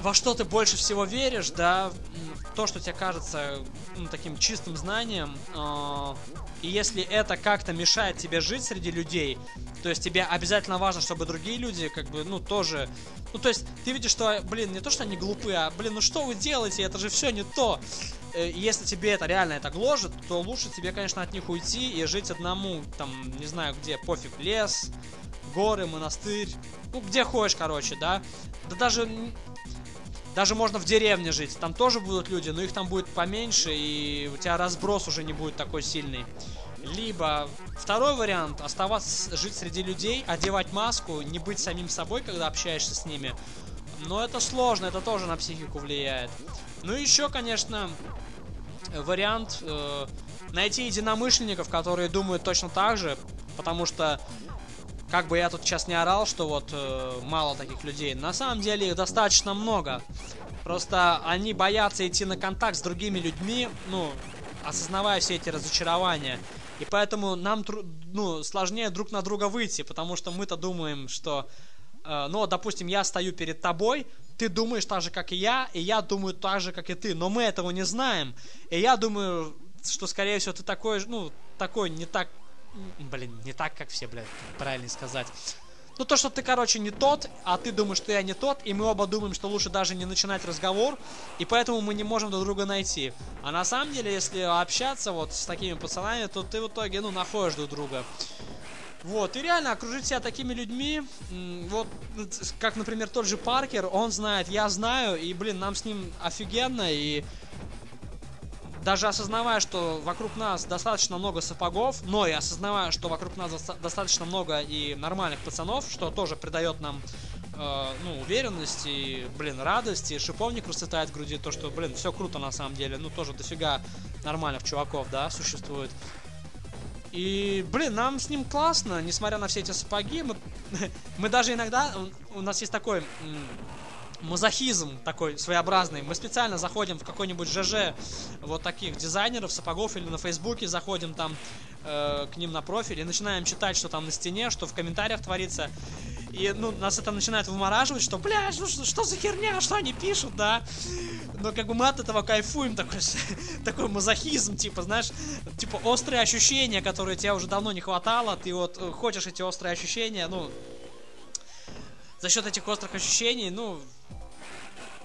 во что ты больше всего веришь, да, то, что тебе кажется таким чистым знанием, и если это как-то мешает тебе жить среди людей, то есть тебе обязательно важно, чтобы другие люди, как бы, ну, тоже, ну, то есть ты видишь, что, блин, не то, что они глупые, а, блин, ну, что вы делаете, это же все не то. Если тебе это реально это гложет, то лучше тебе, конечно, от них уйти и жить одному, там, не знаю где, пофиг, лес, горы, монастырь, ну, где хочешь, короче, да, да даже можно в деревне жить, там тоже будут люди, но их там будет поменьше, и у тебя разброс уже не будет такой сильный. Либо второй вариант, оставаться, жить среди людей, одевать маску, не быть самим собой, когда общаешься с ними. Но это сложно, это тоже на психику влияет. Ну и еще, конечно, вариант найти единомышленников, которые думают точно так же, потому что, как бы я тут сейчас не орал, что вот мало таких людей, на самом деле их достаточно много. Просто они боятся идти на контакт с другими людьми, ну, осознавая все эти разочарования. И поэтому нам сложнее друг на друга выйти, потому что мы-то думаем, что... Ну, допустим, я стою перед тобой, ты думаешь так же, как и я думаю так же, как и ты, но мы этого не знаем. И я думаю, что, скорее всего, ты такой, ну, такой не так... Блин, не так, как все, блядь, правильно сказать. Ну, то, что ты, короче, не тот, а ты думаешь, что я не тот, и мы оба думаем, что лучше даже не начинать разговор, и поэтому мы не можем друг друга найти. А на самом деле, если общаться вот с такими пацанами, то ты в итоге, ну, находишь друг друга. Вот, и реально окружить себя такими людьми, вот, как, например, тот же Паркер, он знает, я знаю, и, блин, нам с ним офигенно, и даже осознавая, что вокруг нас достаточно много сапогов, но и осознавая, что вокруг нас достаточно много и нормальных пацанов, что тоже придает нам, ну, уверенность и, блин, радость, и шиповник расцветает в груди, то, что, блин, все круто на самом деле, ну, тоже дофига нормальных чуваков, да, существует. И, блин, нам с ним классно, несмотря на все эти сапоги, мы даже иногда, у нас есть такой мазохизм такой своеобразный, мы специально заходим в какой-нибудь ЖЖ вот таких дизайнеров сапогов или на Фейсбуке заходим там к ним на профиль и начинаем читать, что там на стене, что в комментариях творится. И, ну, нас это начинает вымораживать, что, бля, ну, что за херня, что они пишут, да? Но как бы мы от этого кайфуем, такой мазохизм, типа, знаешь, типа острые ощущения, которые тебе уже давно не хватало, ты вот хочешь эти острые ощущения, ну, за счет этих острых ощущений, ну,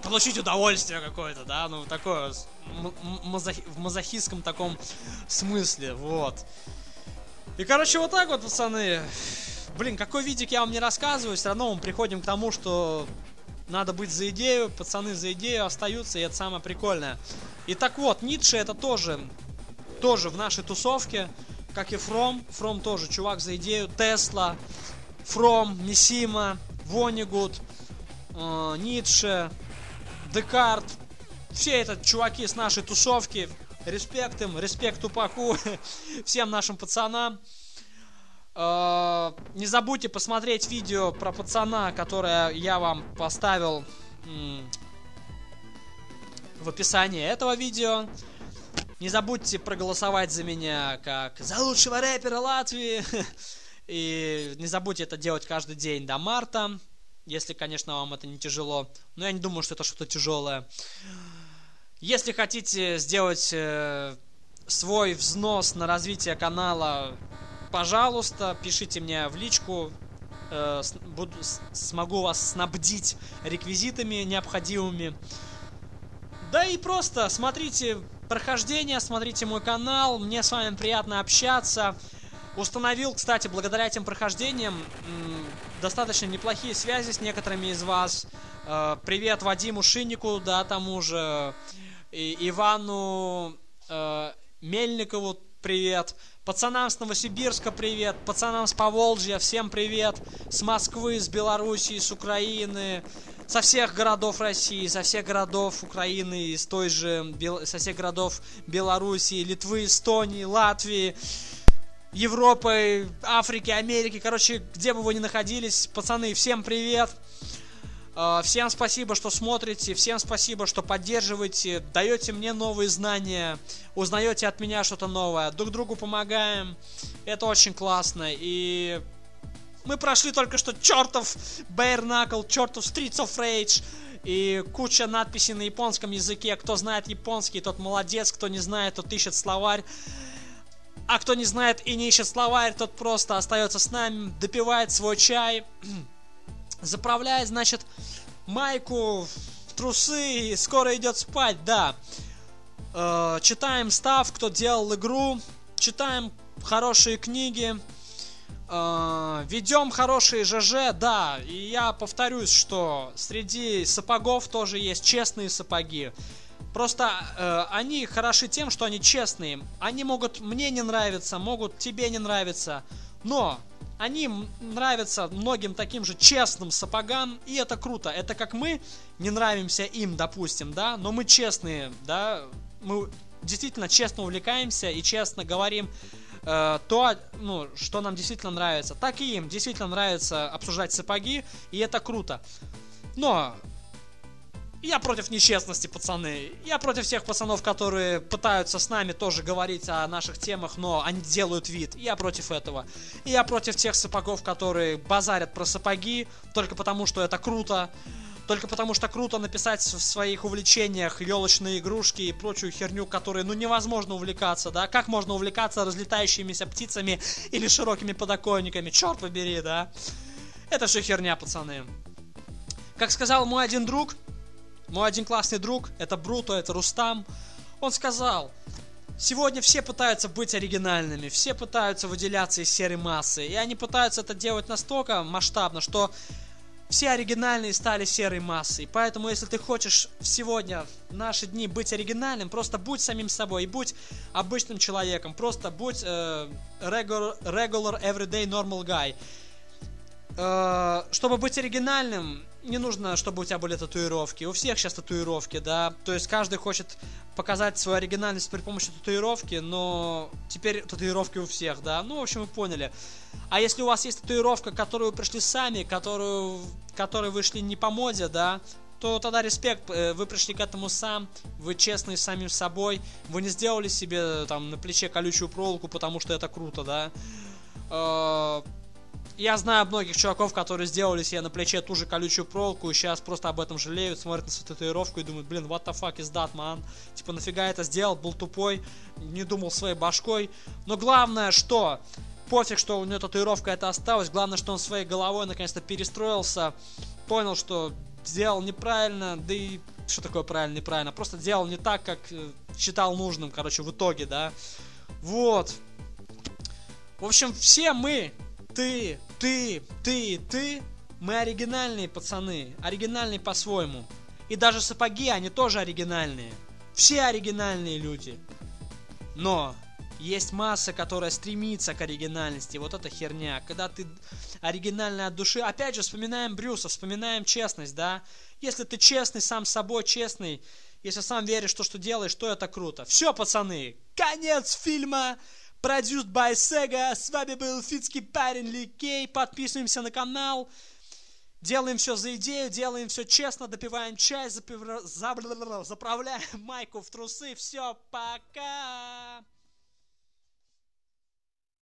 получить удовольствие какое-то, да, ну, такое, в мазохистском таком смысле, вот. И, короче, вот так вот, пацаны... Блин, какой видик я вам не рассказываю, все равно мы приходим к тому, что надо быть за идею, пацаны за идею остаются, и это самое прикольное. И так вот, Ницше это тоже в нашей тусовке, как и Фромм. Фромм тоже чувак за идею, Тесла, Фромм, Мисима, Вонигуд, Ницше, Декарт. Все это чуваки с нашей тусовки. Респект им, респект Тупаку, всем нашим пацанам. Не забудьте посмотреть видео про пацана, которое я вам поставил в описании этого видео. Не забудьте проголосовать за меня как за лучшего рэпера Латвии. И не забудьте это делать каждый день до марта, если, конечно, вам это не тяжело. Но я не думаю, что это что-то тяжелое. Если хотите сделать свой взнос на развитие канала, пожалуйста, пишите мне в личку, смогу вас снабдить реквизитами необходимыми. Да и просто смотрите прохождение, смотрите мой канал, мне с вами приятно общаться. Установил, кстати, благодаря этим прохождениям достаточно неплохие связи с некоторыми из вас. Привет Вадиму Шинику, да, тому же, и Ивану Мельникову привет. Пацанам с Новосибирска привет, пацанам с Поволжья всем привет, с Москвы, с Белоруссии, с Украины, со всех городов России, со всех городов Украины, со всех городов Белоруссии, Литвы, Эстонии, Латвии, Европы, Африки, Америки, короче, где бы вы ни находились, пацаны, всем привет. Всем спасибо, что смотрите, всем спасибо, что поддерживаете, даете мне новые знания, узнаете от меня что-то новое, друг другу помогаем, это очень классно, и Мы прошли только что чертов Bare Knuckle, чертов Streets of Rage и куча надписей на японском языке. Кто знает японский, тот молодец, кто не знает, тот ищет словарь. А кто не знает и не ищет словарь, тот просто остается с нами, допивает свой чай, заправляет, значит, майку, трусы и скоро идет спать, да. Читаем став, кто делал игру, читаем хорошие книги, ведем хорошие ЖЖ, да. И я повторюсь, что среди сапогов тоже есть честные сапоги. Просто они хороши тем, что они честные. Они могут мне не нравиться, могут тебе не нравиться, но они нравятся многим таким же честным сапогам, и это круто. Это как мы не нравимся им, допустим, да, но мы честные, да, мы действительно честно увлекаемся и честно говорим то, ну, что нам действительно нравится. Так и им действительно нравится обсуждать сапоги, и это круто. Но я против нечестности, пацаны. Я против всех пацанов, которые пытаются с нами тоже говорить о наших темах, но они делают вид. Я против этого. И я против тех сапогов, которые базарят про сапоги только потому, что это круто. Только потому, что круто написать в своих увлечениях елочные игрушки и прочую херню, которой, ну, невозможно увлекаться, да? Как можно увлекаться разлетающимися птицами или широкими подоконниками? Черт побери, да? Это все херня, пацаны. Как сказал мой один друг... Мой один классный друг, это Бруто, это Рустам, он сказал: сегодня все пытаются быть оригинальными, все пытаются выделяться из серой массы, и они пытаются это делать настолько масштабно, что все оригинальные стали серой массой. Поэтому, если ты хочешь сегодня, в наши дни, быть оригинальным, просто будь самим собой и будь обычным человеком, просто будь regular everyday normal guy. Чтобы быть оригинальным, не нужно, чтобы у тебя были татуировки. У всех сейчас татуировки, да. То есть каждый хочет показать свою оригинальность при помощи татуировки, но теперь татуировки у всех, да. Ну, в общем, вы поняли. А если у вас есть татуировка, которую пришли сами, которой вы шли не по моде, да, то тогда респект, вы пришли к этому сам, вы честны с самим собой, вы не сделали себе там на плече колючую проволоку, потому что это круто, да. Я знаю многих чуваков, которые сделали себе на плече ту же колючую проволоку и сейчас просто об этом жалеют, смотрят на свою татуировку и думают: блин, what the fuck is that, man? Типа, нафига я это сделал, был тупой, не думал своей башкой. Но главное, что пофиг, что у него татуировка это осталась, главное, что он своей головой наконец-то перестроился, понял, что делал неправильно, да и что такое правильно, неправильно, просто делал не так, как считал нужным, короче, в итоге, да. Вот. В общем, все мы... Ты, мы оригинальные, пацаны, оригинальные по-своему. И даже сапоги, они тоже оригинальные. Все оригинальные люди. Но есть масса, которая стремится к оригинальности. Вот это херня. Когда ты оригинальный от души. Опять же, вспоминаем Брюса, вспоминаем честность, да. Если ты честный, сам с собой честный, если сам веришь в то, что делаешь, то это круто. Все, пацаны, конец фильма. Produced by Sega. С вами был финский парень Ликей. Подписываемся на канал. Делаем все за идею, делаем все честно, допиваем чай, заправляем майку в трусы. Все, пока!